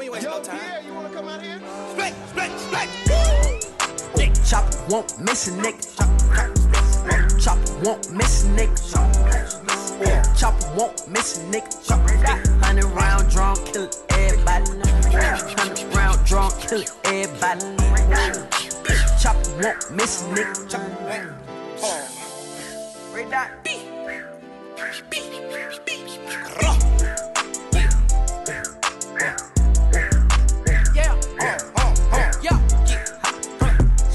We ain't wasting no time. Yo, Pierre, you wanna come out here? Split, split, split. Nick chop won't miss a nick. Chop won't miss a nick. Chop won't miss a nick. 100 round drawn, kill everybody. 100 round drawn, kill everybody. Chop won't miss a nick. Right that beat.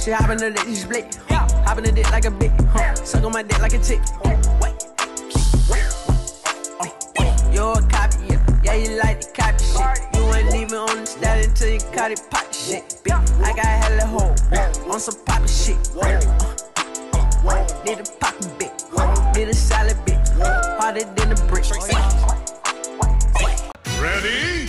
She hoppin' her dick, she split. Hoppin' her dick like a bitch. Suck on my dick like a tick. You're a copy, yeah, you like to copy shit. You ain't even on the stat until you caught it pop shit. I got hella hoe on some poppy shit. Need a poppin' bitch, need a solid bitch, harder than a brick. Ready?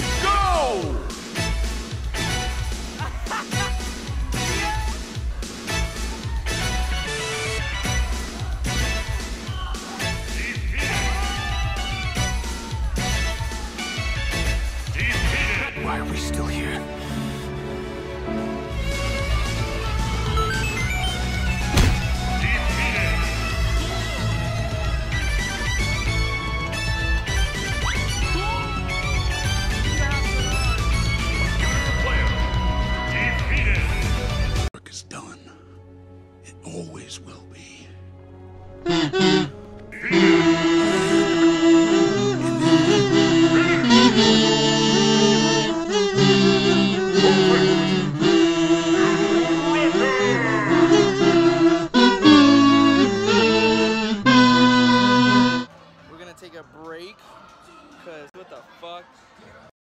Why are we still here? Defeated. Work is done. It always will be. Break, 'cause what the fuck?